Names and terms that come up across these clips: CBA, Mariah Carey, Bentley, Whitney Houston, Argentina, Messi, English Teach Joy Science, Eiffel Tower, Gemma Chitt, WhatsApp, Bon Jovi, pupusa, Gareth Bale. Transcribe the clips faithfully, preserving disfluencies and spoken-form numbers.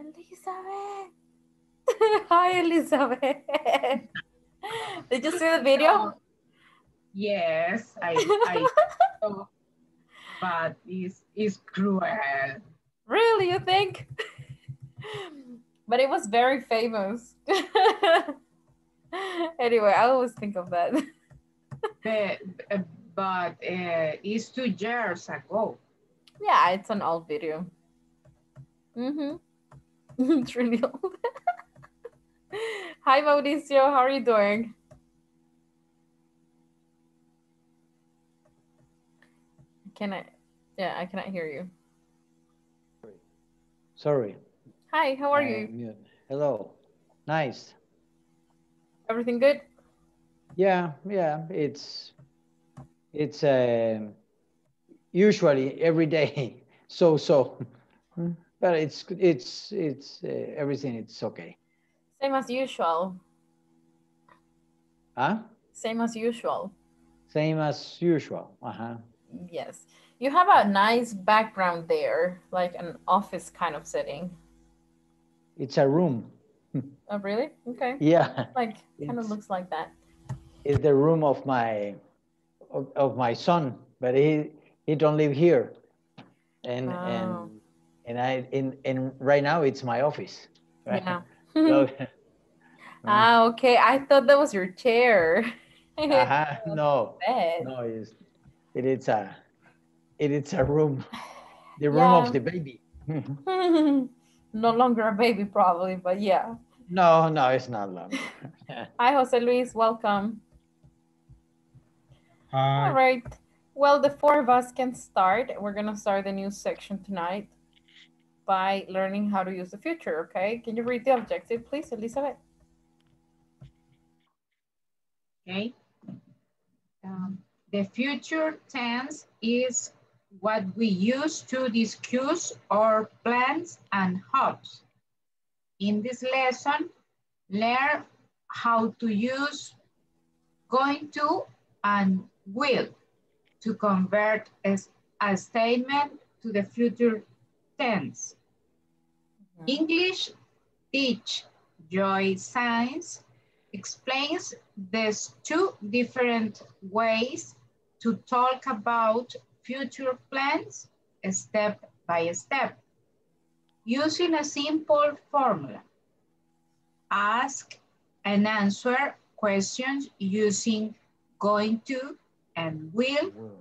Elizabeth. Hi, Elizabeth. Did you see the video? Yes, I, I saw, but it's, it's cruel. Really, you think? But it was very famous. Anyway, I always think of that. But, but uh, it's two years ago. Yeah, it's an old video. Mm-hmm. It's really old. Hi, Mauricio. How are you doing? Can I? Yeah, I cannot hear you. Sorry. Hi, how are I'm you? Mute. Hello. Nice. Everything good? Yeah, yeah. It's it's uh, usually every day. So so. But it's it's it's uh, everything. It's okay. Same as usual. Huh? Same as usual. Same as usual. Uh huh. Yes, you have a nice background there, like an office kind of setting. It's a room. Oh, really? Okay. Yeah. Like kind it's, of looks like that. It's the room of my of, of my son, but he he don't live here, and oh. and. And I in and right now it's my office. Right? Yeah. So, ah, okay. I thought that was your chair. Uh-huh. No, no, it's it is a it is a room, the room yeah. of the baby. No longer a baby, probably, but yeah. No, no, it's not long. Hi, Jose Luis. Welcome. Hi. All right. Well, the four of us can start. We're gonna start the new section tonight by learning how to use the future, okay? Can you read the objective, please, Elizabeth? Okay. Um, the future tense is what we use to discuss our plans and hopes. In this lesson, learn how to use going to and will to convert as a statement to the future tense. English Teach Joy Science explains these two different ways to talk about future plans step by step using a simple formula. Ask and answer questions using going to and will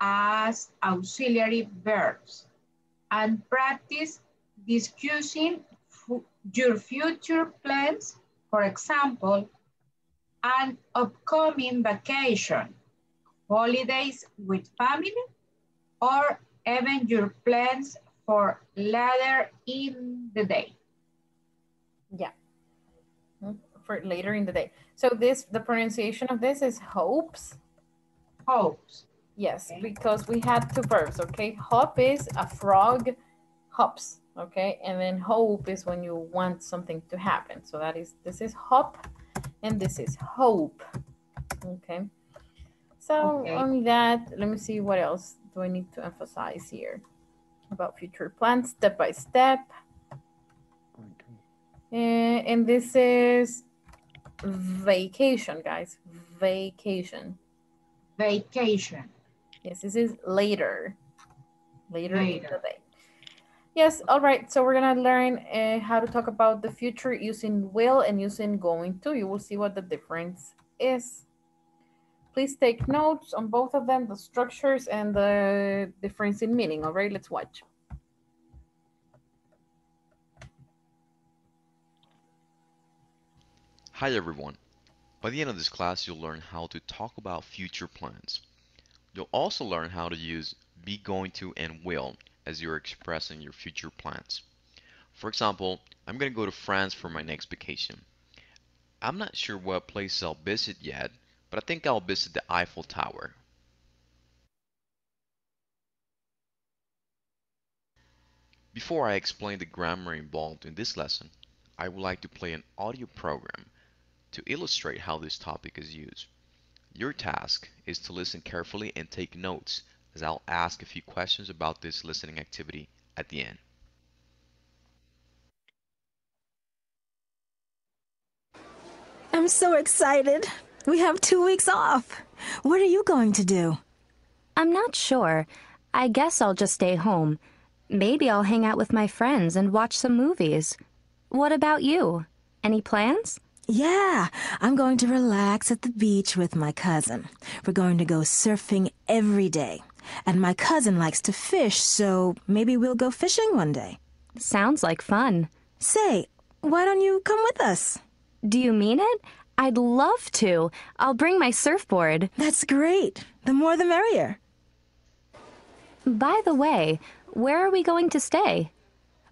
as auxiliary verbs and practice discussing your future plans, for example, an upcoming vacation, holidays with family, or even your plans for later in the day. Yeah, for later in the day. So this, the pronunciation of this is hopes. Hopes. Yes, okay. Because we had two verbs, okay? Hop is a frog hops. Okay, and then hope is when you want something to happen. So that is, this is hop and this is hope. Okay, so okay. On that, let me see what else do I need to emphasize here about future plans, step by step. And, and this is vacation, guys, vacation. Vacation. Yes, this is later, later, later. In the day. Yes, all right, so we're gonna learn uh, how to talk about the future using will and using going to. You will see what the difference is. Please take notes on both of them, the structures and the difference in meaning. All right, let's watch. Hi, everyone. By the end of this class, you'll learn how to talk about future plans. You'll also learn how to use be going to and will as you're expressing your future plans. For example, I'm going to go to France for my next vacation. I'm not sure what place I'll visit yet, but I think I'll visit the Eiffel Tower. Before I explain the grammar involved in this lesson, I would like to play an audio program to illustrate how this topic is used. Your task is to listen carefully and take notes, as I'll ask a few questions about this listening activity at the end. I'm so excited. We have two weeks off. What are you going to do? I'm not sure. I guess I'll just stay home. Maybe I'll hang out with my friends and watch some movies. What about you? Any plans? Yeah, I'm going to relax at the beach with my cousin. We're going to go surfing every day. And my cousin likes to fish, so maybe we'll go fishing one day. Sounds like fun. Say, why don't you come with us? Do you mean it? I'd love to. I'll bring my surfboard. That's great. The more the merrier. By the way, where are we going to stay?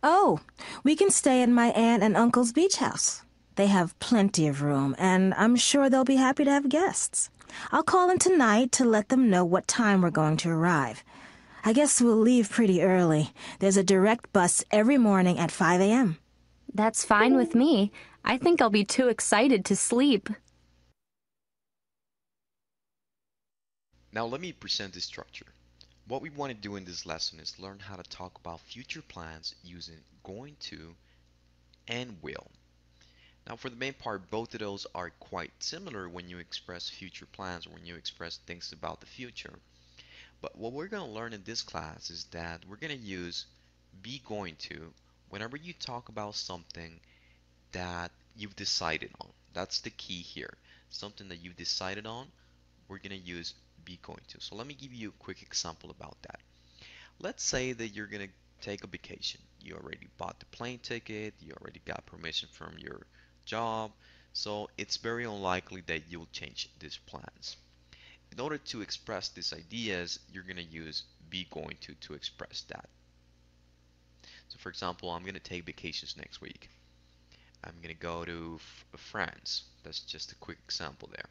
Oh, we can stay at my aunt and uncle's beach house. They have plenty of room, and I'm sure they'll be happy to have guests. I'll call in tonight to let them know what time we're going to arrive. I guess we'll leave pretty early. There's a direct bus every morning at five a m That's fine with me. I think I'll be too excited to sleep. Now let me present the structure. What we want to do in this lesson is learn how to talk about future plans using going to and will. Now for the main part, both of those are quite similar when you express future plans or when you express things about the future. But what we're going to learn in this class is that we're going to use be going to whenever you talk about something that you've decided on. That's the key here. Something that you've decided on, we're going to use be going to. So let me give you a quick example about that. Let's say that you're going to take a vacation. You already bought the plane ticket. You already got permission from your job. So it's very unlikely that you'll change these plans. In order to express these ideas, you're going to use be going to to express that. So for example, I'm going to take vacations next week. I'm going to go to France. That's just a quick example there.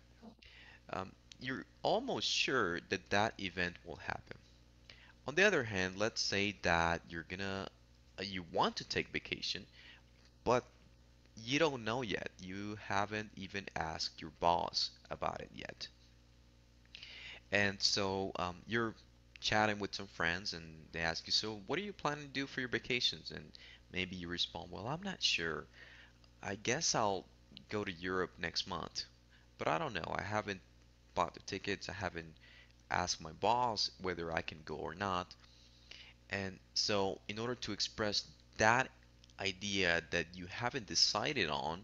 Um, you're almost sure that that event will happen. On the other hand, let's say that you're gonna, uh, you want to take vacation, but you don't know yet. You haven't even asked your boss about it yet. And so um, you're chatting with some friends and they ask you, so what are you planning to do for your vacations? And maybe you respond, well, I'm not sure. I guess I'll go to Europe next month, but I don't know. I haven't bought the tickets. I haven't asked my boss whether I can go or not. And so in order to express that idea that you haven't decided on,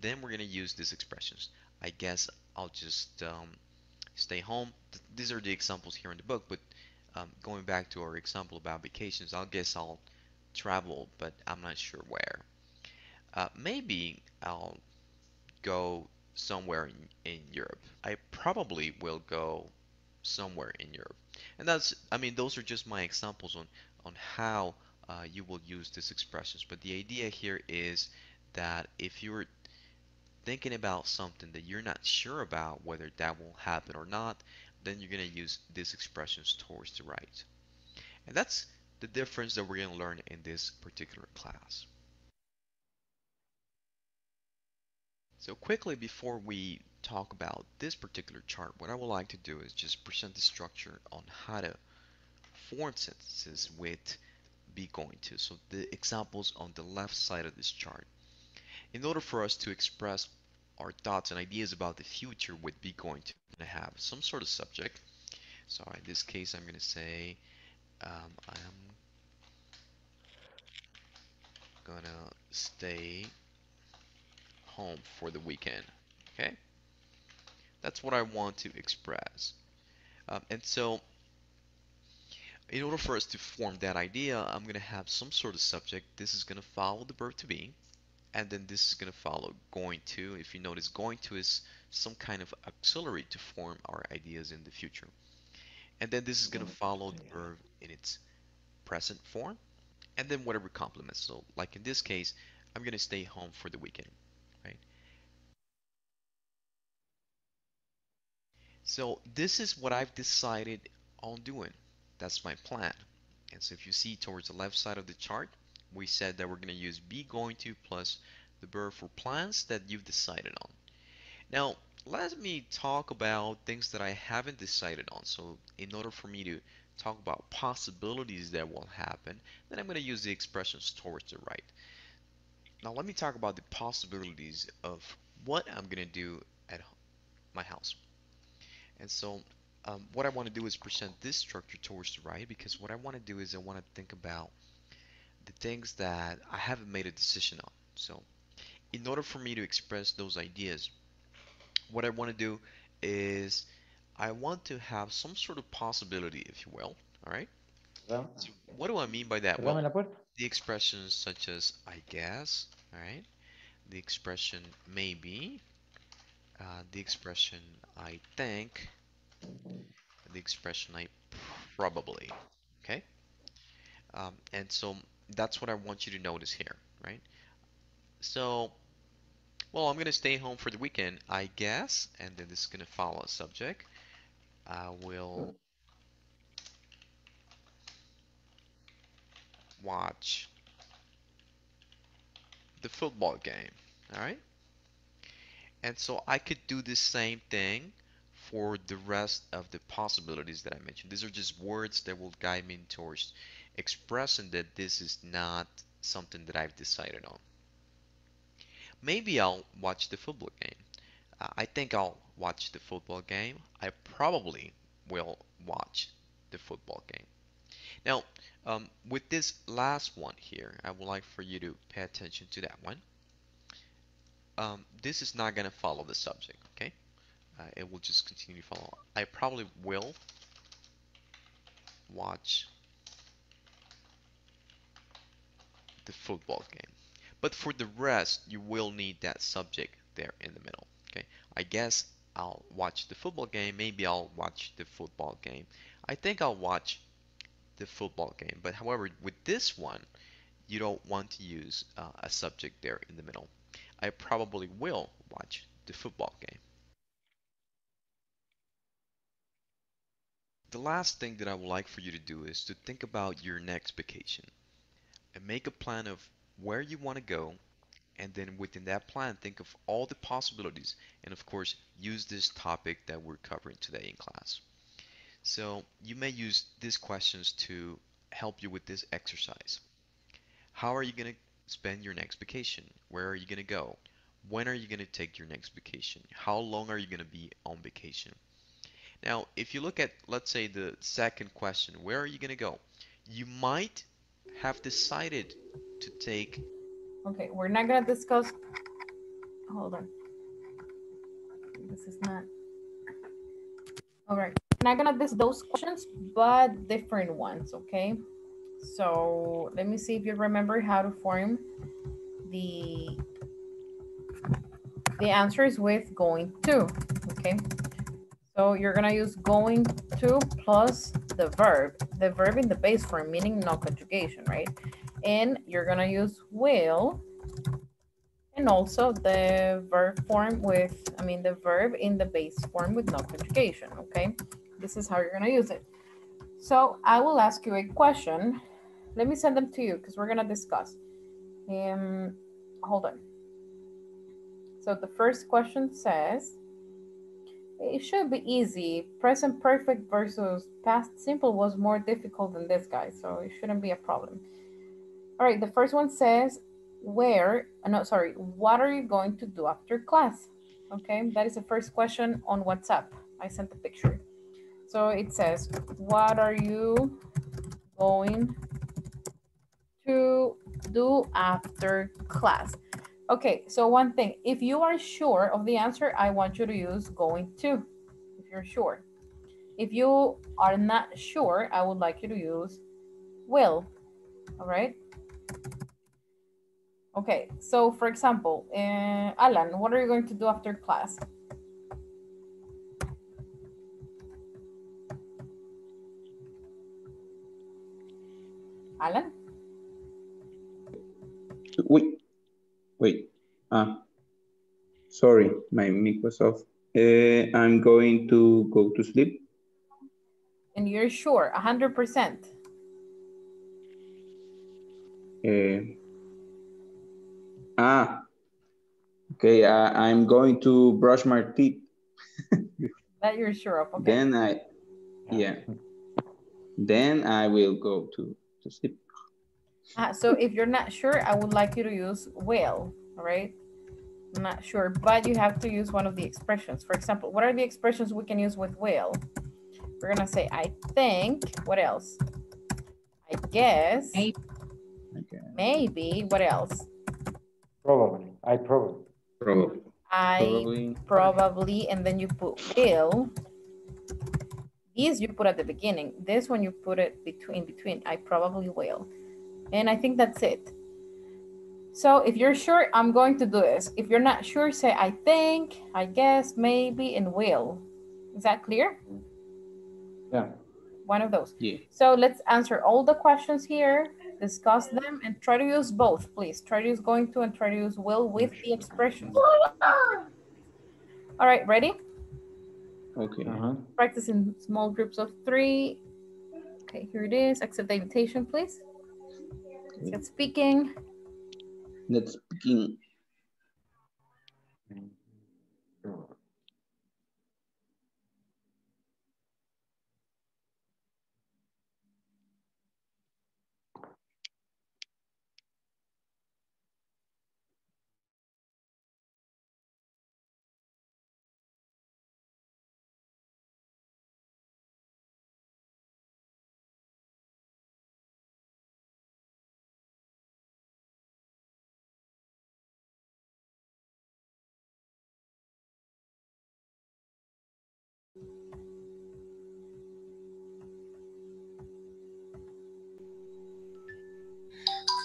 then we're going to use these expressions. I guess I'll just um, stay home. Th these are the examples here in the book, but um, going back to our example about vacations, I guess I'll travel, but I'm not sure where. Uh, maybe I'll go somewhere in, in Europe. I probably will go somewhere in Europe. And that's, I mean, those are just my examples on, on how uh, you will use these expressions. But the idea here is that if you're thinking about something that you're not sure about whether that will happen or not, then you're going to use these expressions towards the right. And that's the difference that we're going to learn in this particular class. So quickly, before we talk about this particular chart, what I would like to do is just present the structure on how to form sentences with be going to. So the examples on the left side of this chart. In order for us to express our thoughts and ideas about the future with be going to, we're going to have some sort of subject. So in this case, I'm going to say um, I'm going to stay home for the weekend. Okay, that's what I want to express. Um, and so in order for us to form that idea, I'm going to have some sort of subject. This is going to follow the verb to be, and then this is going to follow going to. If you notice, going to is some kind of auxiliary to form our ideas in the future. And then this is going to follow the verb in its present form, and then whatever complements. So like in this case, I'm going to stay home for the weekend. So this is what I've decided on doing. That's my plan. And so if you see towards the left side of the chart, we said that we're going to use be going to plus the verb for plans that you've decided on. Now, let me talk about things that I haven't decided on. So in order for me to talk about possibilities that will happen, then I'm going to use the expressions towards the right. Now, let me talk about the possibilities of what I'm going to do at my house. And so um, what I want to do is present this structure towards the right, because what I want to do is I want to think about the things that I haven't made a decision on. So in order for me to express those ideas, what I want to do is I want to have some sort of possibility, if you will. All right. So what do I mean by that? Well, the expressions such as I guess, all right, the expression maybe, uh, the expression I think, the expression I probably. Okay. Um, and so that's what I want you to notice here, right? So, well, I'm going to stay home for the weekend, I guess, and then this is going to follow a subject. I will watch the football game, all right? And so I could do the same thing for the rest of the possibilities that I mentioned. These are just words that will guide me towards expressing that this is not something that I've decided on. Maybe I'll watch the football game. Uh, I think I'll watch the football game. I probably will watch the football game. Now, um, with this last one here, I would like for you to pay attention to that one. Um, this is not going to follow the subject, okay? Uh, it will just continue to follow. I probably will watch the football game. But for the rest, you will need that subject there in the middle. Okay, I guess I'll watch the football game. Maybe I'll watch the football game. I think I'll watch the football game. But however, with this one, you don't want to use uh, a subject there in the middle. I probably will watch the football game. The last thing that I would like for you to do is to think about your next vacation and make a plan of where you want to go, and then within that plan think of all the possibilities, and of course use this topic that we're covering today in class. So you may use these questions to help you with this exercise. How are you going to spend your next vacation? Where are you going to go? When are you going to take your next vacation? How long are you going to be on vacation? Now if you look at, let's say, the second question, where are you going to go? You might have decided to take. Okay, we're not gonna discuss. Hold on. This is not. All right, we're not gonna discuss those questions, but different ones. Okay, so let me see if you remember how to form the the answers with going to. Okay, so you're gonna use going to plus the verb, the verb in the base form, meaning no conjugation, right? And you're gonna use will, and also the verb form with, I mean, the verb in the base form with no conjugation, okay? This is how you're gonna use it. So I will ask you a question. Let me send them to you because we're gonna discuss. Um, hold on. So the first question says, it should be easy. Present perfect versus past simple was more difficult than this guy, so it shouldn't be a problem. All right, the first one says, where, no, sorry, what are you going to do after class? Okay, that is the first question on WhatsApp. I sent the picture. So it says, what are you going to do after class? Okay, so one thing, if you are sure of the answer, I want you to use going to, if you're sure. If you are not sure, I would like you to use will, all right? Okay, so for example, uh, Alan, what are you going to do after class? Alan? Wait, wait, uh, sorry, my mic was off. Uh, I'm going to go to sleep. And you're sure, one hundred percent? Uh, Ah, okay, uh, I'm going to brush my teeth. That you're sure of, okay. Then I, yeah, then I will go to, to sleep. Uh, so if you're not sure, I would like you to use will, all right? I'm not sure, but you have to use one of the expressions. For example, what are the expressions we can use with will? We're gonna say, I think, what else? I guess, maybe, okay. Maybe. What else? Probably, I probably. Probably. I probably. probably, and then you put will. These you put at the beginning. This one you put it between, between, I probably will. And I think that's it. So if you're sure, I'm going to do this. If you're not sure, say, I think, I guess, maybe, and will. Is that clear? Yeah. One of those. Yeah. So let's answer all the questions here, discuss them, and try to use both, please. Try to use going to and try to use will with the expressions. All right, ready? Okay. Uh-huh. Practice in small groups of three. Okay, here it is. Accept the invitation, please. Okay. Let's speaking. Let's begin.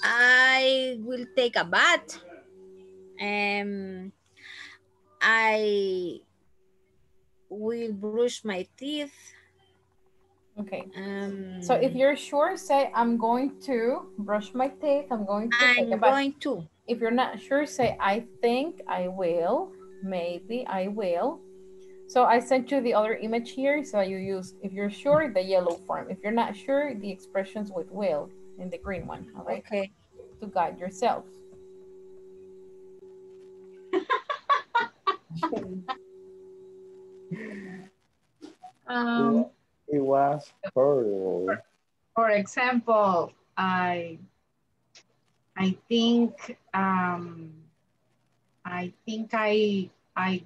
I will take a bath. Um, I will brush my teeth. Okay. Um, so if you're sure, say, I'm going to brush my teeth. I'm going to I'm take a bath. going to. If you're not sure, say, I think I will. Maybe I will. So I sent you the other image here. So you use, if you're sure, the yellow form. If you're not sure, the expressions with will in the green one. All right? Okay. To guide yourself. um, it was horrible. For, for example, I I think um, I think I I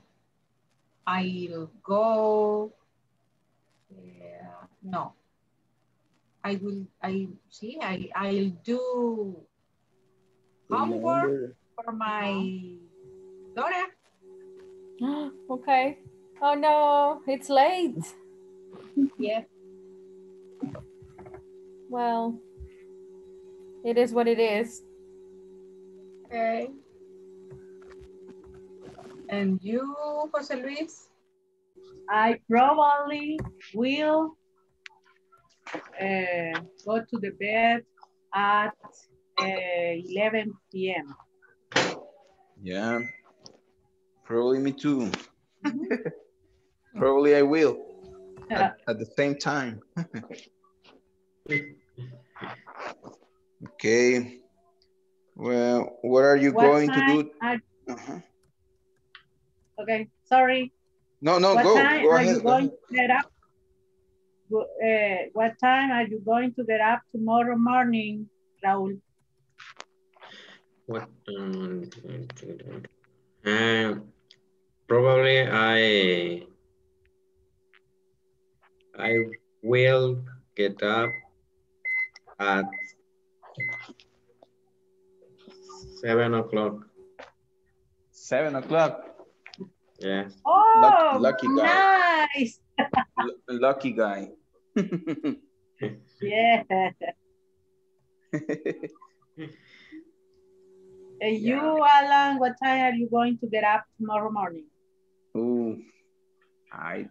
I'll go. Yeah, no. I will. I see. I I'll do homework for my daughter. Okay. Oh no, it's late. Yeah. Well, it is what it is. Okay. And you, Jose Luis? I probably will uh, go to the bed at Uh, eleven p m Yeah, probably me too. Probably I will at, at the same time. Okay. Well, what are you what going to do? Are... Uh-huh. Okay, sorry. No, no, what go. Time go are ahead. You going to get up? Uh, what time are you going to get up tomorrow morning, Raúl? What um, uh, probably I I will get up at seven o'clock. Seven o'clock. Yeah. Oh, lucky, lucky guy. Nice. Lucky guy. Yeah. And you, Alan, what time are you going to get up tomorrow morning? Oh, I,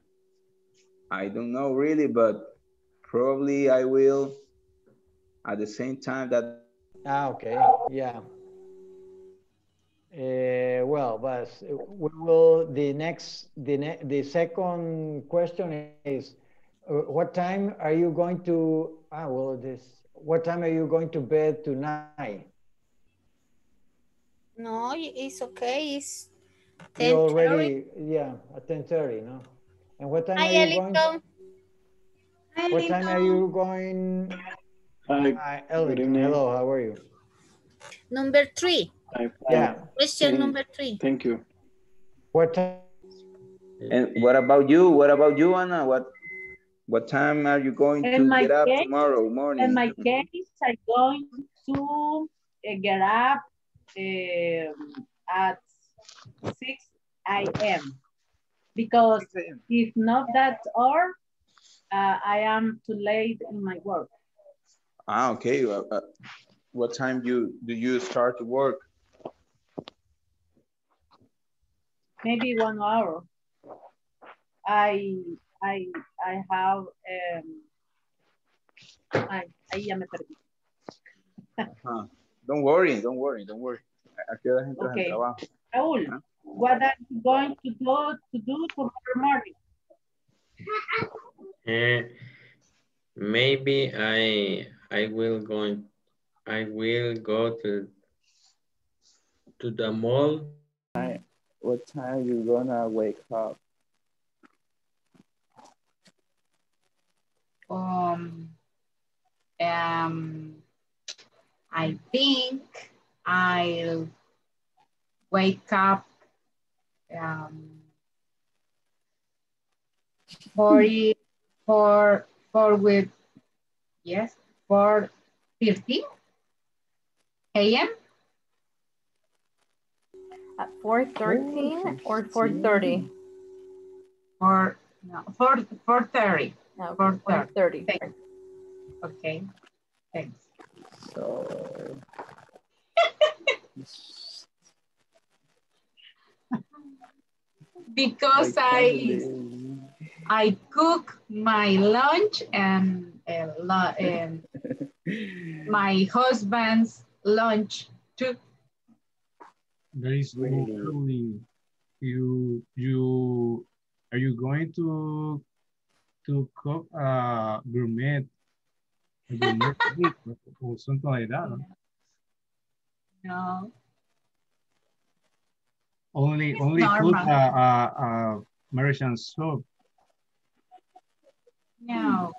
I don't know really, but probably I will at the same time that. Ah, okay, yeah. Uh, well, but we will. The next, the ne the second question is, uh, what time are you going to? Ah, well, this. What time are you going to bed tonight? No, it's okay. It's ten thirty. You already, yeah, at ten thirty, no? And what time I are you going? To, what time know. are you going? Hi, Elton. Hello, how are you? Number three. Yeah. Question number three. Thank you. What time? And what about you? What about you, Anna? What what time are you going in to my get up case, tomorrow morning? In my case, I'm going to get up um, at six A M because if not that hour, uh, I am too late in my work. Ah, okay. Uh, uh, what time do you, do you start to work? Maybe one hour. I I I have um. I I am a perdida. uh-huh. Don't worry, don't worry, don't worry. Okay. Raúl, huh? What are you going to do to do tomorrow morning? Uh, maybe I I will go I will go to to the mall. I, what time are you gonna wake up? Um, um, I think I'll wake up um, forty four four with yes four fifty a.m. at four thirteen or four thirty or no four four thirty. No, four thirty. Okay, thanks. So... because I, I cook my lunch and, and, and my husband's lunch too. Very sweet. You, you, are you going to to cook a gourmet, a gourmet or something like that. No. no. Only it's only normal. Cook a, a, a Mauritian soup. No.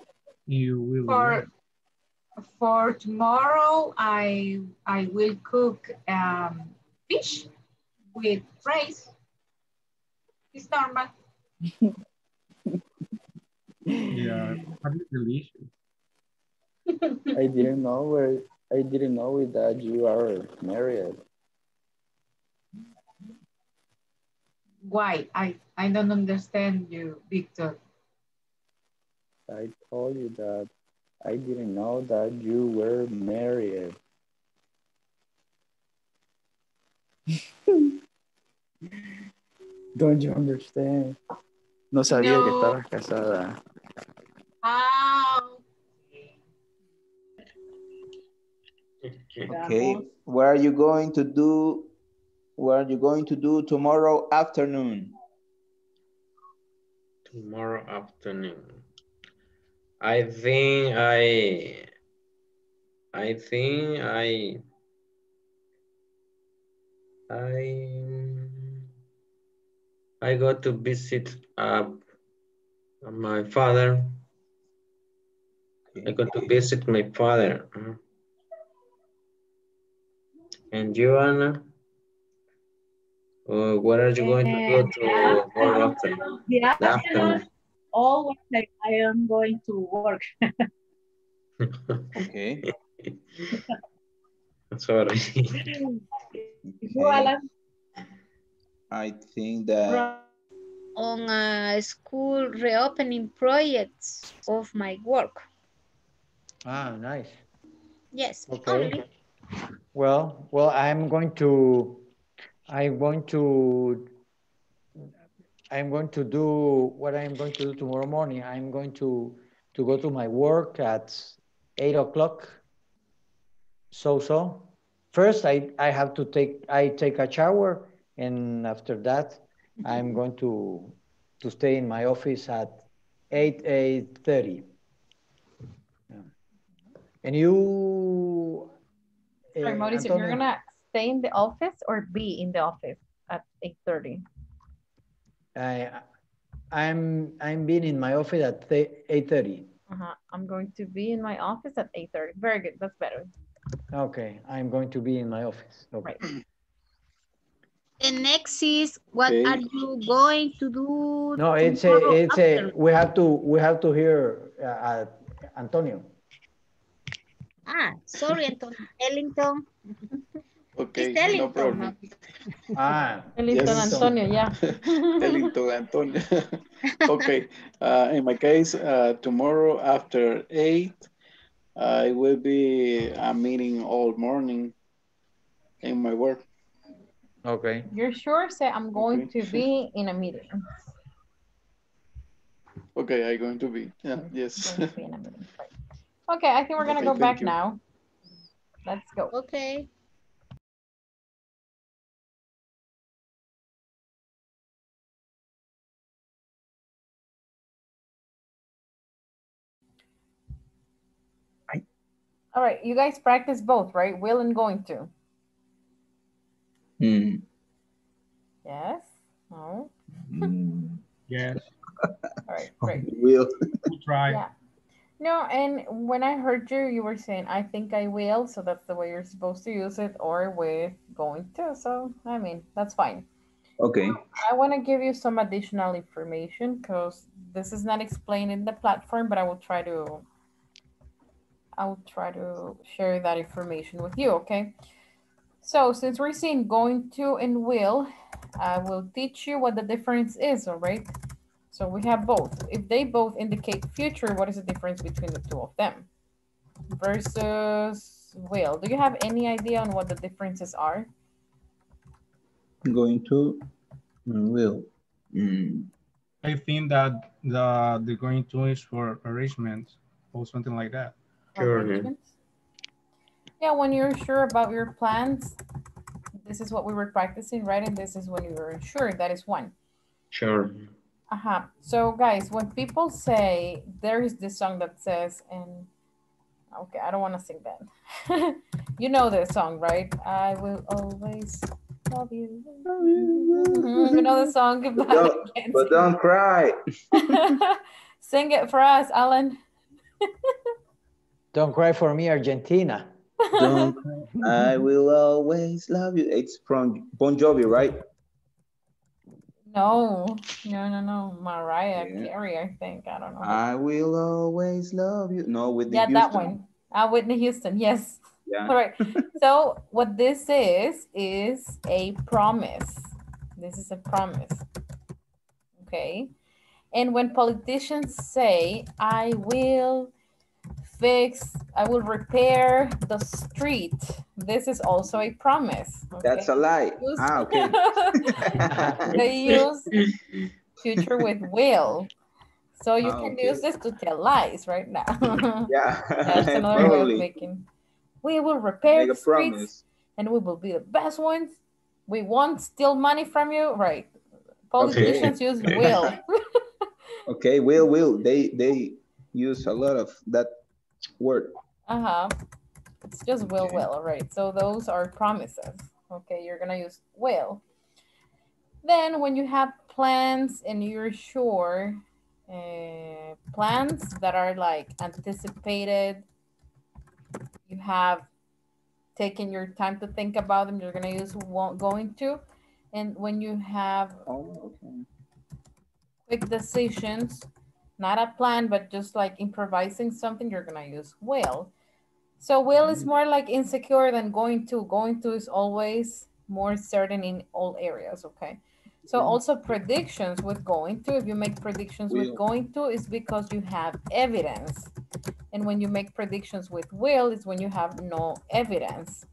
You will for work. For tomorrow I I will cook um fish with rice. It's normal. Yeah, probably delicious. I didn't know where I didn't know that you are married. Why? I, I don't understand you, Victor. I told you that I didn't know that you were married. Don't you understand? No sabía no. que estabas casada. Okay, what are you going to do? What are you going to do tomorrow afternoon? Tomorrow afternoon, I think I, I think I, I. I go to visit uh, my father. I go to visit my father. And you, Anna? Uh, what are you going to go to more often? Yeah, always I am going to work. Okay. Sorry. Okay. I think that on a school reopening projects of my work. Ah, nice. Yes. Okay. Well, well, I'm going to, I'm going to, I'm going to do what I'm going to do tomorrow morning. I'm going to to go to my work at eight o'clock. So so, first I I have to take I take a shower. And after that, I'm going to to stay in my office at eight thirty. Yeah. And you... Uh, Sorry, Mauricio, Antonio, you're going to stay in the office or be in the office at eight thirty? I, I'm, I'm being in my office at eight thirty. Uh-huh. I'm going to be in my office at eight thirty. Very good. That's better. Okay, I'm going to be in my office. Okay. Right. The next is what okay. are you going to do? No, it's a, it's after? a. We have to we have to hear uh, Antonio. Ah, sorry, Antonio. Ellington. Okay, Ellington, no problem. Huh? Ah, Ellington, yes, Antonio, yeah. Ellington, Antonio. Okay, uh, in my case, uh, tomorrow after eight, uh, I will be a meeting all morning in my work. Okay. You're sure? Say, I'm going okay. to be in a meeting. Okay, I'm going to be. Yeah, yes. Going to be in a meeting. Right. Okay, I think we're going to okay, go back you. now. Let's go. Okay. All right, you guys practice both, right? Will and going to. Mm. Yes. No. Mm. Yes. All right, great. Will. We'll try. Yeah. No, and when I heard you, you were saying, I think I will. So that's the way you're supposed to use it, or with going to. So, I mean, that's fine. Okay. Now, I want to give you some additional information because this is not explained in the platform, but I will try to I'll try to share that information with you, okay? So since we're seeing going to and will, I will teach you what the difference is, all right? So we have both. If they both indicate future, what is the difference between the two of them? Versus will. Do you have any idea on what the differences are? Going to and will. Mm. I think that the, the going to is for arrangement or something like that. Sure. Yeah, when you're sure about your plans, this is what we were practicing, right? And this is when you were sure. That is one. Sure. Uh-huh. So guys, when people say, there is this song that says, and okay, I don't want to sing that. You know this song, right? I will always love you. Mm-hmm. You know the song. But don't, but don't cry. Sing it for us, Alan. Don't cry for me, Argentina. Don't cry. I will always love you. It's from Bon Jovi, right? No, no, no, no. Mariah yeah. Carey, I think. I don't know. I will always love you. No, Whitney Houston. Yeah, that one. Uh, Whitney Houston, yes. Yeah. All right. So what this is, is a promise. This is a promise. Okay. And when politicians say, I will... fix, I will repair the street. This is also a promise. Okay? That's a lie. Use, ah, okay. They use future with will. So you ah, can okay. use this to tell lies right now. Yeah. That's another way of making. We will repair Make the streets promise. And we will be the best ones. We won't steal money from you. Right. Politicians okay. use will. Okay, will, will. They, they use a lot of that word. Uh-huh. It's just will, will. All right. So those are promises. Okay. You're going to use will. Then when you have plans and you're sure, uh, plans that are like anticipated, you have taken your time to think about them, you're going to use won't, going to. And when you have oh, okay. quick decisions, not a plan, but just like improvising something, you're going to use will. So will is more like insecure than going to. Going to is always more certain in all areas, okay? So also predictions with going to. If you make predictions will. with going to, it's because you have evidence. And when you make predictions with will, it's when you have no evidence.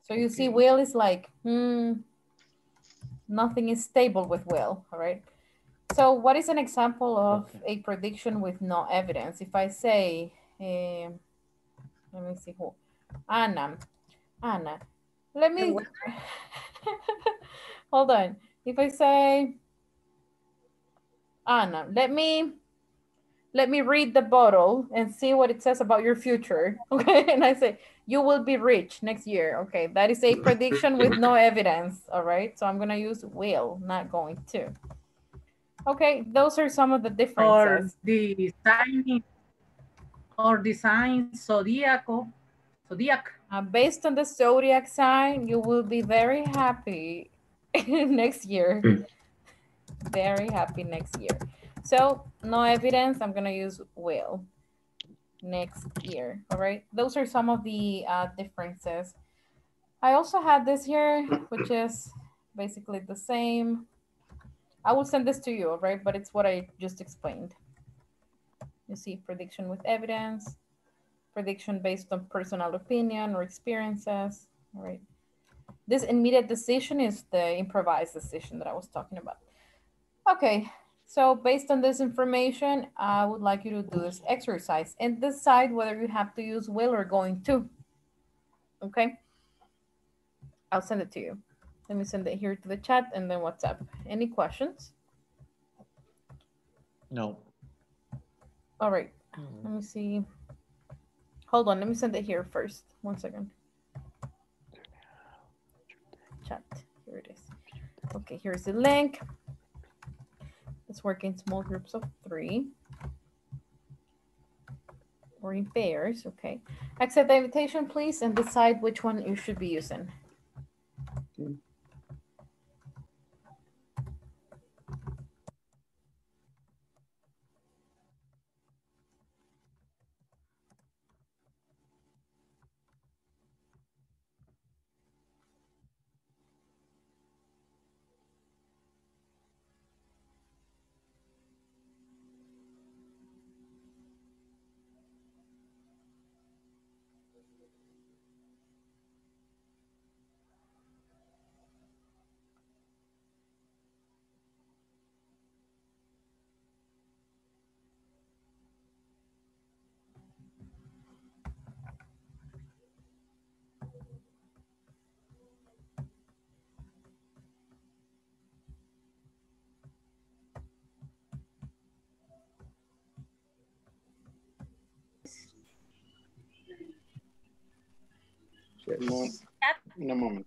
So you see will is like, hmm, nothing is stable with will, all right? So what is an example of okay. a prediction with no evidence? If I say, uh, let me see who, Anna, Anna, let me, hold on. If I say, Anna, let me, let me read the bottle and see what it says about your future. Okay, and I say, you will be rich next year. Okay, that is a prediction with no evidence. All right, so I'm gonna use will, not going to. Okay, those are some of the differences. Or the signing. or the sign zodiaco, zodiac. Uh, based on the zodiac sign, you will be very happy next year. Very happy next year. So no evidence, I'm gonna use will next year, all right? Those are some of the uh, differences. I also had this here, which is basically the same. I will send this to you, all right? But it's what I just explained. You see prediction with evidence, prediction based on personal opinion or experiences, all right? This immediate decision is the improvised decision that I was talking about. Okay, so based on this information, I would like you to do this exercise and decide whether you have to use will or going to, okay? I'll send it to you. Let me send it here to the chat and then WhatsApp. Any questions? No. All right, mm-hmm. Let me see. Hold on, let me send it here first. One second. Chat, here it is. Okay, here's the link. Let's work in small groups of three or in pairs, okay. Accept the invitation, please, and decide which one you should be using. Okay. Yes. In a moment.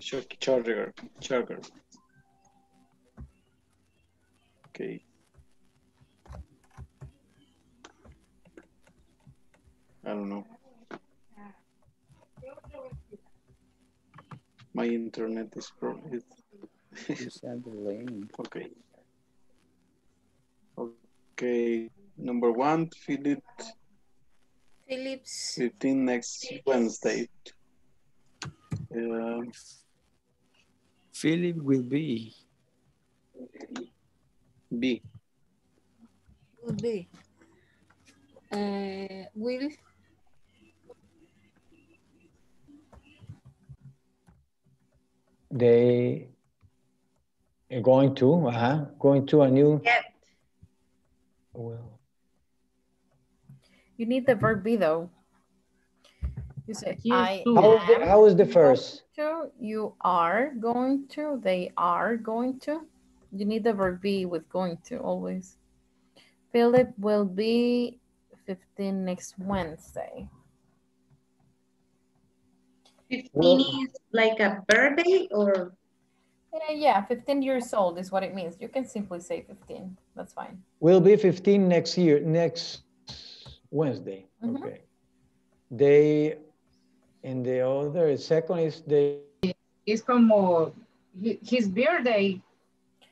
Charger. Charger. Okay. I don't know. My internet is broken. You send the link. Okay. Okay. Number one, fill it. Phillips. fifteen next Phillips. Wednesday. Uh, Philip will be. Be. Will be. Uh, will. They are going to, uh huh, going to a new. Yep. Well. You need the verb be though. You said I am. How is the first? To, you are going to, they are going to. You need the verb be with going to always. Philip will be fifteen next Wednesday. fifteen is like a birthday or? Yeah, yeah, fifteen years old is what it means. You can simply say fifteen. That's fine. Will be fifteen next year, next Wednesday, mm-hmm. Okay. They, and the other second is they. It's como his birthday.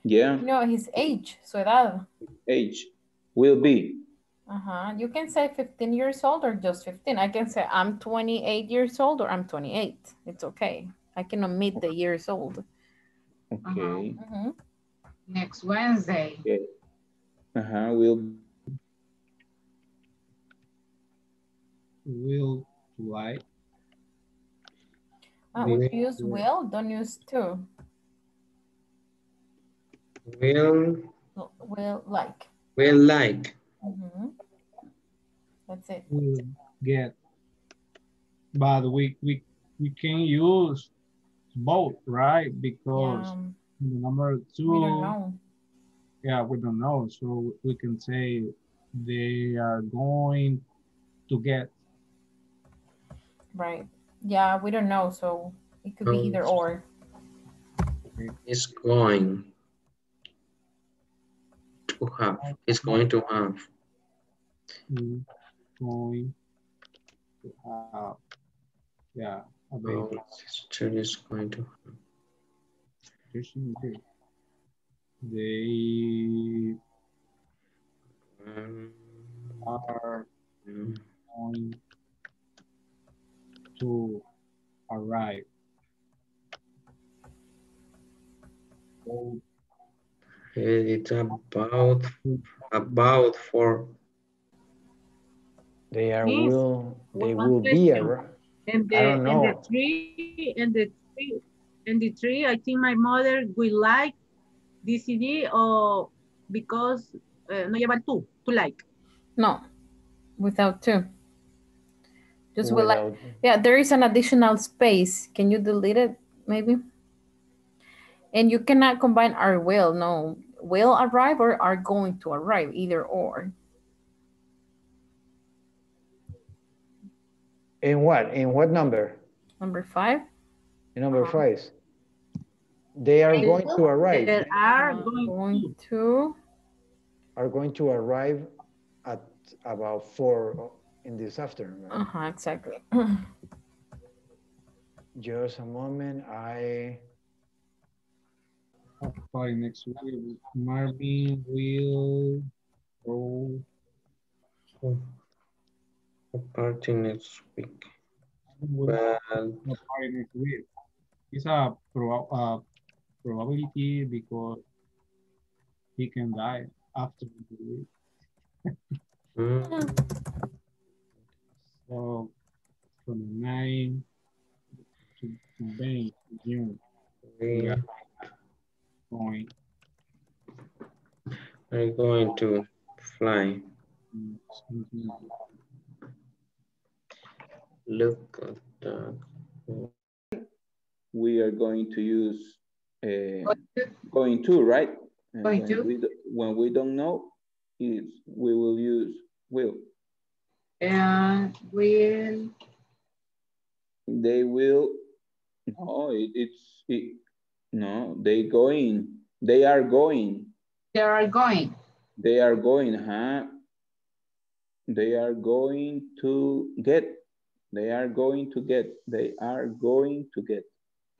Yeah. No, his age, su edad. Age, will be. Uh-huh, you can say fifteen years old or just fifteen. I can say I'm twenty-eight years old or I'm twenty-eight. It's okay. I can omit the years old. Okay. Uh-huh. Uh-huh. Next Wednesday. Okay. Uh-huh, will be. Will to I. Ah, if you use will, don't use to. Will. Will like. Will like. Mm-hmm. That's it. Will get. But we we we can use both, right? Because yeah. The number two. We don't know. Yeah, we don't know. So we can say they are going to get. Right. Yeah, we don't know, so it could be either or. It's going to have. It's going to have. going to have. Yeah, a baby. Our sister is going to have. They um, are um, going to arrive. So, it's about about four. They are yes. will they One will question. Be around. And the, I don't know. And the tree and the tree and the tree. I think my mother will like this C D or because uh, no lleva two to like. No, without two. Just will like. Yeah, there is an additional space. Can you delete it maybe? And you cannot combine our will, no. Will arrive or are going to arrive, either or. In what? In what number? Number five. In number uh-huh. five. They are they going will. To arrive. They are going, going to. Are going to arrive at about four in this afternoon. Right? Uh-huh, exactly. Just a moment, I... By next week, Marvin will go oh. a party next week. Well, a party next week. It's a, pro a probability because he can die after the week. mm. So from nine to nine June. Yeah. Going. I'm going to fly. Mm-hmm. Look at that. We are going to use uh, going to, right? Going when to. We do, when we don't know, is we will use will. And will. They will. Oh, it, it's. It, No, they going. They are going. They are going. They are going, huh? They are going to get. They are going to get. They are going to get.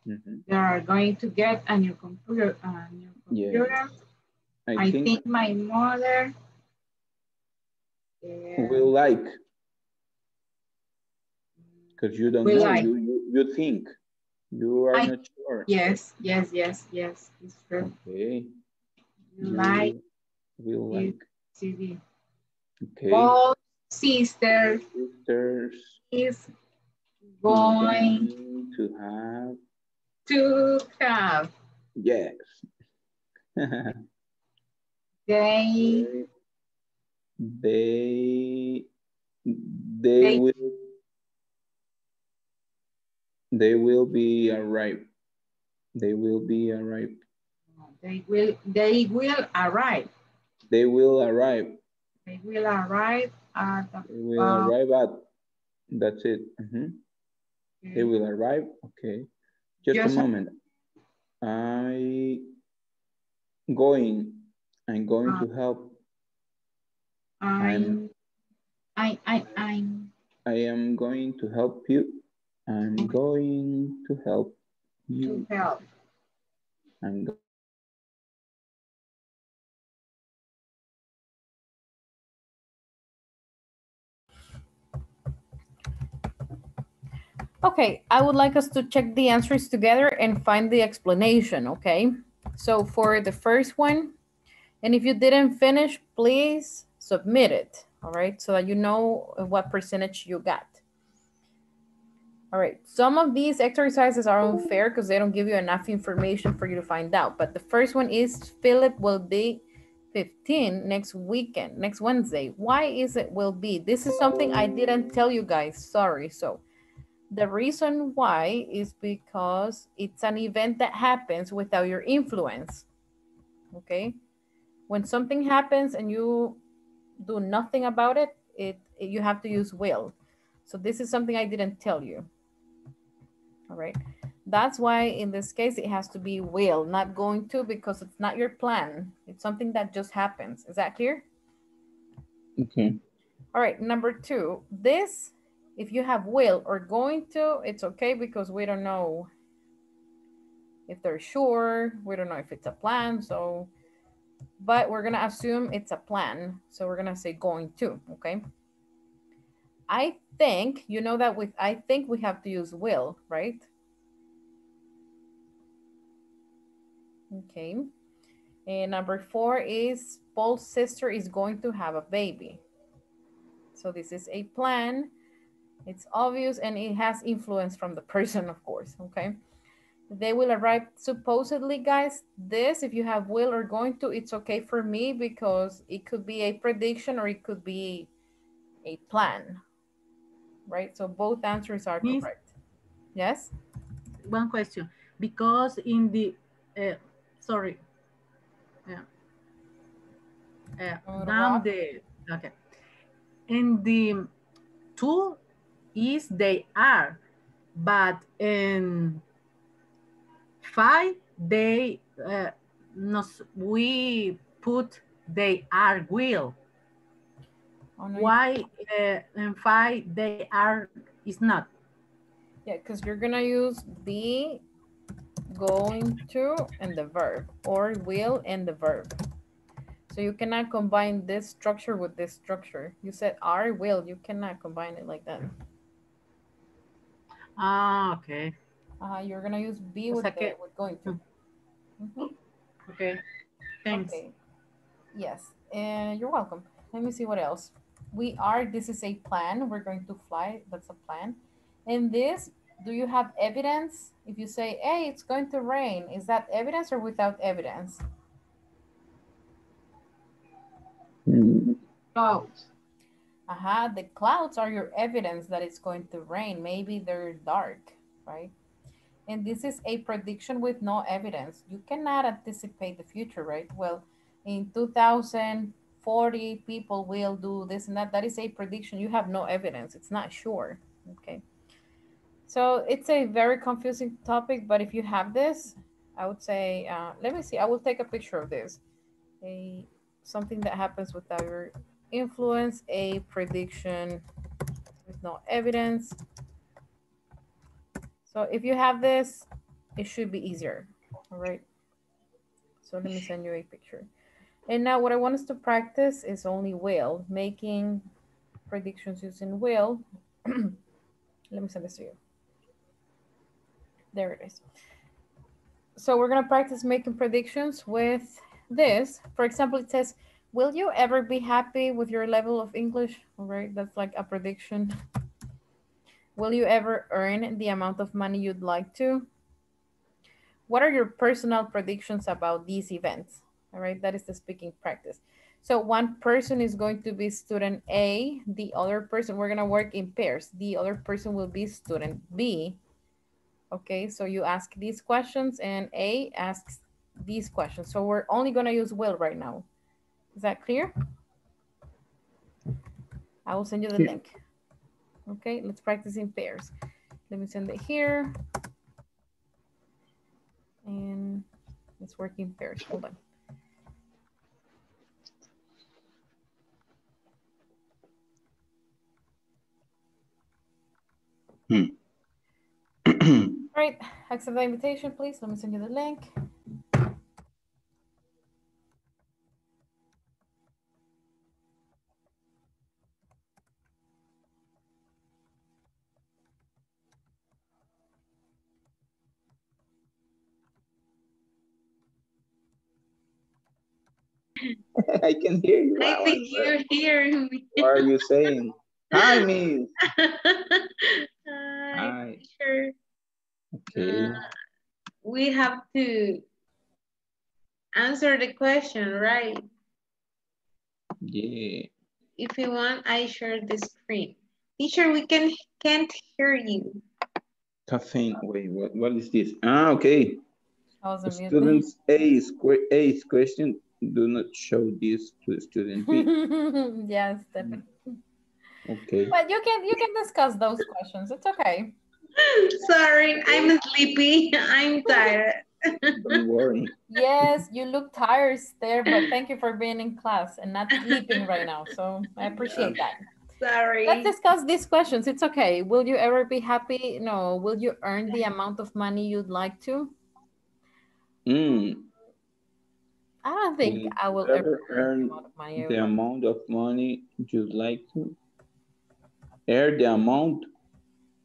Mm-hmm. They are going to get a new computer. A new computer. Yeah. I, I think, think my mother yeah. will like. Because you don't know. Like. You, you, you think. You are I, not sure. Yes, yes, yes, yes. It's true. Okay. You like. We like. C D. Okay. Both sisters. Sisters. Is going, going to have. To have. Yes. they, they. They. They will. They will be arrived. They will be arrived. They will. They will arrive. They will arrive. They will arrive at. The, they will uh, arrive at. That's it. Mm-hmm. Okay. They will arrive. Okay. Just yes, a moment. I going. I'm going uh, to help. I'm. I I I'm. I am going to help you. I'm going to help you. To help. I'm going. Okay, I would like us to check the answers together and find the explanation, okay? So for the first one, and if you didn't finish, please submit it, all right? So that you know what percentage you got. All right, some of these exercises are unfair because they don't give you enough information for you to find out. But the first one is Philip will be fifteen next weekend, next Wednesday. Why is it will be? This is something I didn't tell you guys, sorry. So the reason why is because it's an event that happens without your influence, okay? When something happens and you do nothing about it, it, it you have to use will. So this is something I didn't tell you. All right, that's why in this case, it has to be will, not going to, because it's not your plan. It's something that just happens. Is that clear? Okay. All right, number two, this, if you have will or going to, it's okay because we don't know if they're sure, we don't know if it's a plan, so, but we're gonna assume it's a plan. So we're gonna say going to, okay? I think, you know that with, I think we have to use will, right? Okay, and number four is Paul's sister is going to have a baby. So this is a plan, it's obvious, and it has influence from the person, of course, okay? They will arrive supposedly, guys. This, if you have will or going to, it's okay for me because it could be a prediction or it could be a plan, right? So both answers are Miss, correct. Yes? One question, because in the, uh, sorry, yeah. Uh, down the, okay. And the two is they are, but in five, they, uh, nos, we put they are will. Oh, no. Why uh, in five they are is not? Yeah, because you're gonna use be, going to, and the verb, or will and the verb. So you cannot combine this structure with this structure. You said are, will, you cannot combine it like that. Ah, okay. Uh, you're gonna use be with, the, with going to. Mm-hmm. Okay, thanks. Okay. Yes, and uh, you're welcome. Let me see what else. We are, this is a plan. We're going to fly, that's a plan. And this, do you have evidence? If you say, hey, it's going to rain, is that evidence or without evidence? Clouds. Aha, the clouds are your evidence that it's going to rain. Maybe they're dark, right? And this is a prediction with no evidence. You cannot anticipate the future, right? Well, in two thousand forty, people will do this and that. That is a prediction. You have no evidence. It's not sure, okay? So it's a very confusing topic, but if you have this, I would say, uh, let me see, I will take a picture of this. A, something that happens without your influence, a prediction with no evidence. So if you have this, it should be easier, all right? So let me send you a picture. And now what I want us to practice is only will, making predictions using will. Let me send this to you. There it is. So we're gonna practice making predictions with this. For example, it says, will you ever be happy with your level of English? All right, that's like a prediction. Will you ever earn the amount of money you'd like to? What are your personal predictions about these events? All right, that is the speaking practice. So one person is going to be student A, the other person, we're gonna work in pairs. The other person will be student B. Okay, so you ask these questions and A asks these questions. So we're only gonna use will right now. Is that clear? I will send you the yeah. link. Okay, let's practice in pairs. Let me send it here. And let's work in pairs, hold on. Hmm. All right, accept the invitation, please. Let me send you the link. I can hear you. I think you're hearing me. What are you saying? Hi, Miss. Hi. Sure. Okay. Uh, we have to answer the question, right? Yeah. If you want, I share the screen. Teacher, we can can't hear you. Caffeine. Wait, what? What is this? Ah, okay. Students A square A's question. Do not show this to student B. Yes, definitely. Okay. But you can you can discuss those questions. It's okay. Sorry, I'm sleepy. I'm tired. Don't worry. Yes, you look tired there, but thank you for being in class and not sleeping right now. So I appreciate that. Sorry. Let's discuss these questions. It's okay. Will you ever be happy? No. Will you earn the amount of money you'd like to? Mm. I don't think will I will ever earn, earn the amount of money, the amount of money you'd like to. Earn the amount.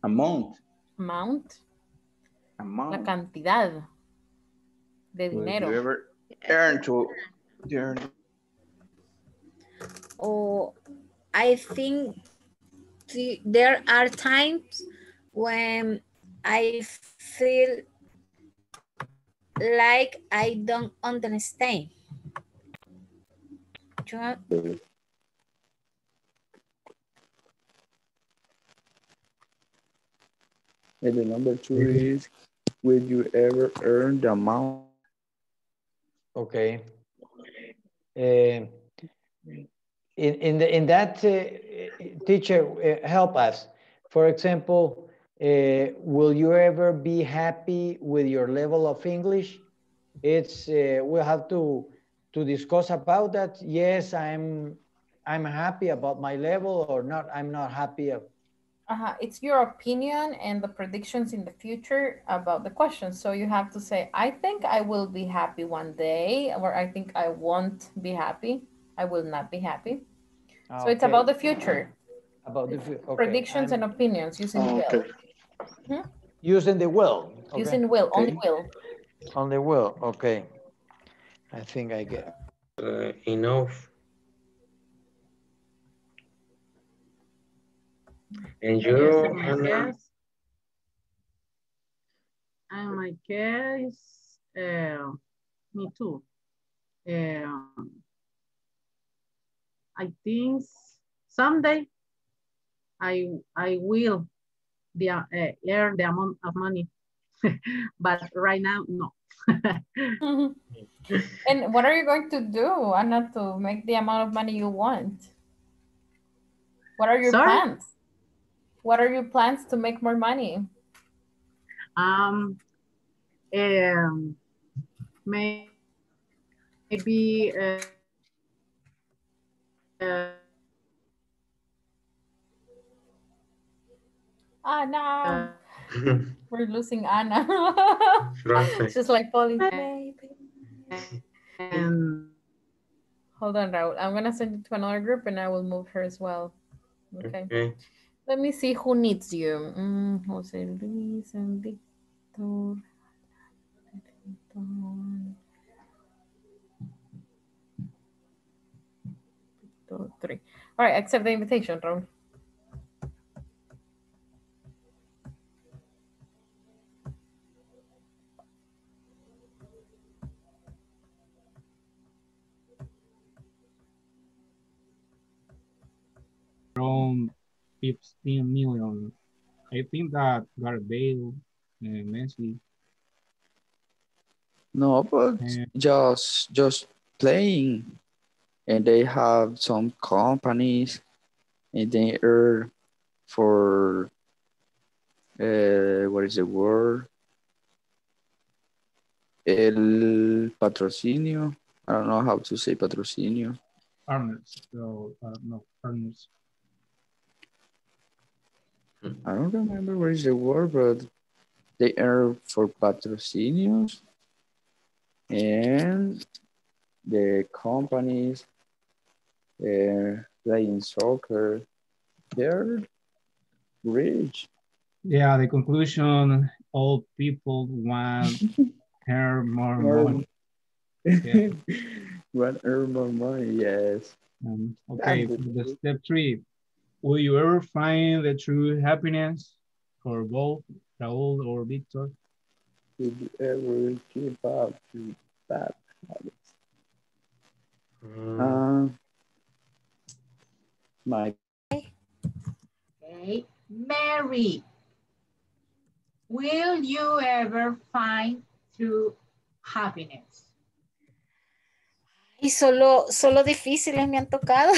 Amount. Amount. Amount. La cantidad de dinero. Will you ever earn to earn? Oh, I think th there are times when I feel like I don't understand. Do and the number two is, will you ever earn the amount? Okay. Uh, In, in, the, in that, uh, teacher, uh, help us. For example, uh, will you ever be happy with your level of English? It's, uh, we'll have to, to discuss about that. Yes, I'm, I'm happy about my level, or not, I'm not happy. Uh-huh. It's your opinion and the predictions in the future about the question. So you have to say, I think I will be happy one day, or I think I won't be happy. I will not be happy. So okay. It's about the future. About the future. Okay. Predictions I'm... and opinions using oh, okay. will. Hmm? Using the will. Okay. Using will, okay. Only will. Only will, okay. I think I get uh, enough. And you? And my case, uh, me too. Uh, I think someday I I will the, uh, earn the amount of money, but right now, no. And what are you going to do, Anna, to make the amount of money you want? What are your Sorry? plans? What are your plans to make more money? Um, um maybe. Uh, Uh, oh no, uh, we're losing Anna. It's just like falling, baby. Um, Hold on, Raul. I'm gonna send it to another group, and I will move her as well. Okay. okay. Let me see who needs you. Mm, Jose Luis and Victor. Two, three. All right, accept the invitation, Raul. Around fifteen million. I think that Gareth Bale, uh, Messi. No, but uh, just just playing. And they have some companies, and they earn for uh, what is the word? El patrocinio. I don't know how to say patrocinio. Partners. So uh, no partners. I don't remember what is the word, but they earn for patrocinios, and the companies. Uh, playing soccer, they're rich. Yeah, the conclusion, all people want earn more, more money. Yeah. Want earn more money, yes. Um, okay, the step three. Will you ever find the true happiness for both Raul or Victor? Will you ever give up to bad habits? Mm. Uh, My okay. Mary, will you ever find true happiness? Y solo, solo difíciles me han tocado.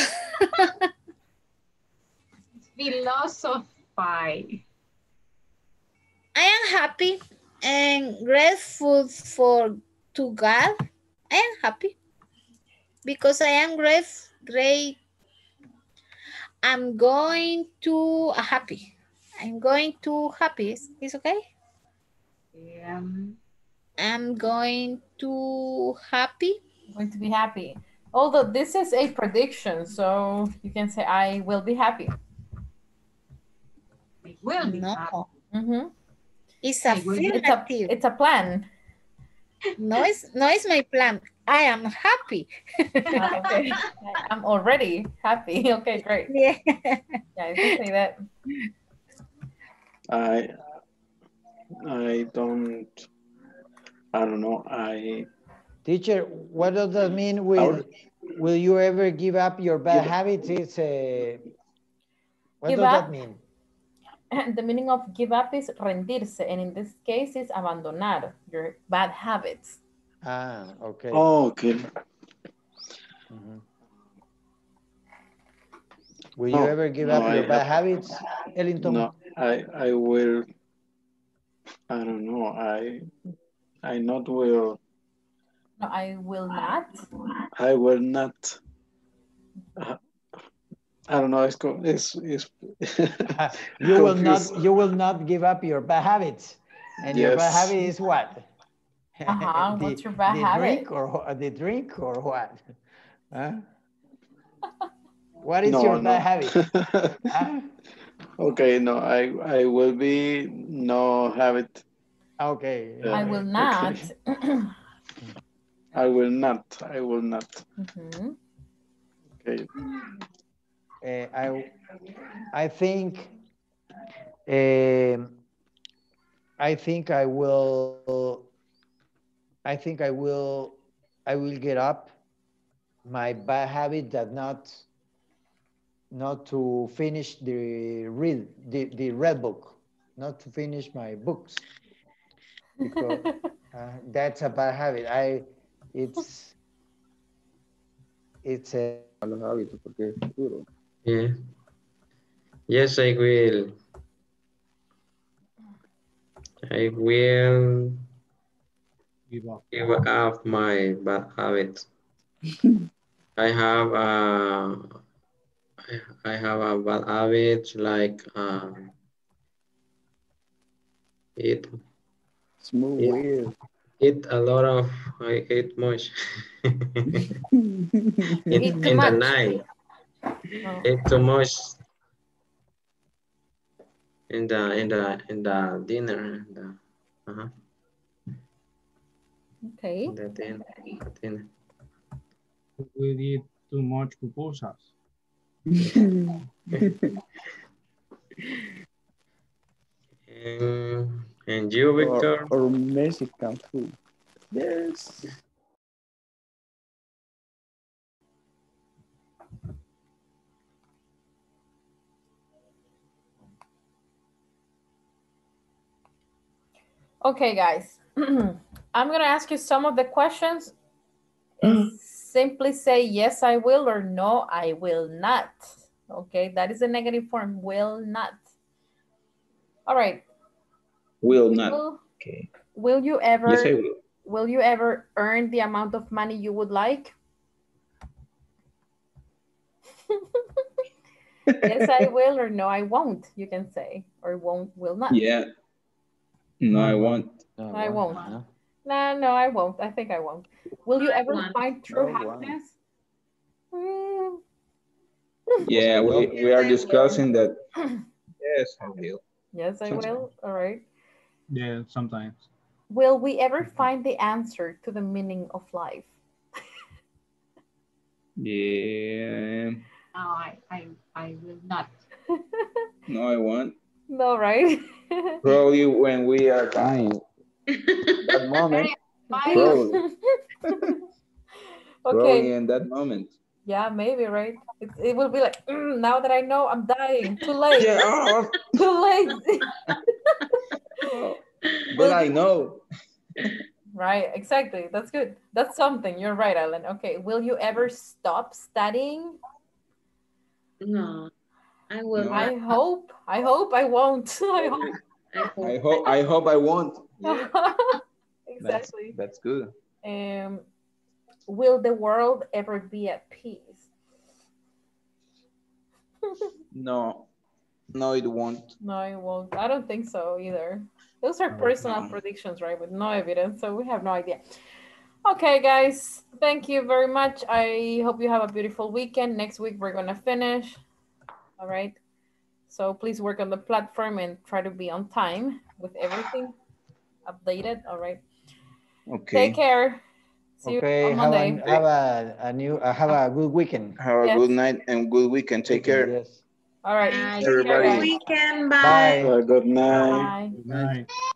Philosophy. I am happy and grateful for to God. I am happy because I am grateful. Great. I'm going to a happy. I'm going to happy. Is okay? Yeah. I'm going to happy. I'm going to be happy. Although this is a prediction, so you can say I will be happy. It will be no. happy. Mm-hmm. It's a, it's a it's a plan. No, it's no, it's my plan. I am happy. Okay. I'm already happy. Okay, great. Yeah, yeah, you can say that. I I don't I don't know. I Teacher, what does that mean with would, will you ever give up your bad habits? It's a, what does up? that mean? The meaning of give up is rendirse, and in this case is abandonar your bad habits. Ah, okay. Oh, okay. Mm-hmm. Will no, you ever give no, up I your bad habits, Ellington? No, I, I will, I don't know, I, I not will. No, I will not. I will not. Uh, I don't know. It's it's, it's you will not. You will not give up your bad habits, and yes. your bad habit is what? Uh huh. the, What's your bad the habit? Drink or, or the drink or what? Huh? What is no, your no. bad habit? Huh? Okay. No, I I will be no habit. Okay. Uh, I will not. Okay. I will not. I will not. Mm-hmm. Okay. Uh, I, I think, uh, I think I will, I think I will, I will get up my bad habit that not, not to finish the read, the, the red book, not to finish my books. Because, uh, that's a bad habit. I, it's, it's a bad habit. Yeah. Yes, I will. I will give up, give up my bad habits. I have a, I have a bad habit like uh, eat. It's more eat, weird. Eat a lot of. I eat much. in in the much. night. No. It's too much in the in the in the dinner. In the, uh -huh. Okay. In the dinner, dinner. We need too much pupusas. um, and you, Victor? Or, or Mexican food? Yes. Okay, guys, I'm gonna ask you some of the questions. Simply say, yes, I will, or no, I will not. Okay, that is a negative form, will not. All right. Will not. Will, okay. Will you ever, yes, I will. Will you ever earn the amount of money you would like? Yes, I will, or no, I won't, you can say, or won't, will not. Yeah. No, I won't. No, I won't. No. no, no, I won't. I think I won't. Will you ever no, find true no, happiness? Mm. Yeah, we, we are discussing that. Yes, I will. Yes, I sometimes. will. All right. Yeah, sometimes. Will we ever find the answer to the meaning of life? Yeah. No, I, I, I will not. No, I won't. No, right? Probably when we are dying. That moment. Probably. Okay. Probably in that moment. Yeah, maybe, right? It, it will be like, mm, now that I know I'm dying, too late. Yeah. Too late. But I know. Right, exactly. That's good. That's something. You're right, Alan. Okay, will you ever stop studying? No. I will. No. I hope. I hope I won't. I hope. I hope. I hope I won't. Exactly. That's, that's good. Um, will the world ever be at peace? No, no, it won't. No, it won't. I don't think so either. Those are personal no. predictions, right? With no evidence, so we have no idea. Okay, guys, thank you very much. I hope you have a beautiful weekend. Next week, we're gonna finish, all right? So please work on the platform and try to be on time with everything updated, all right? Okay. Take care. See okay, you on Monday. Have, a, have a, a new, uh, have a good weekend. Have yes. a good night and good weekend. Take care. Yes. All right, everybody. Good weekend. Bye. Bye. Bye. Good night. Bye. Good night.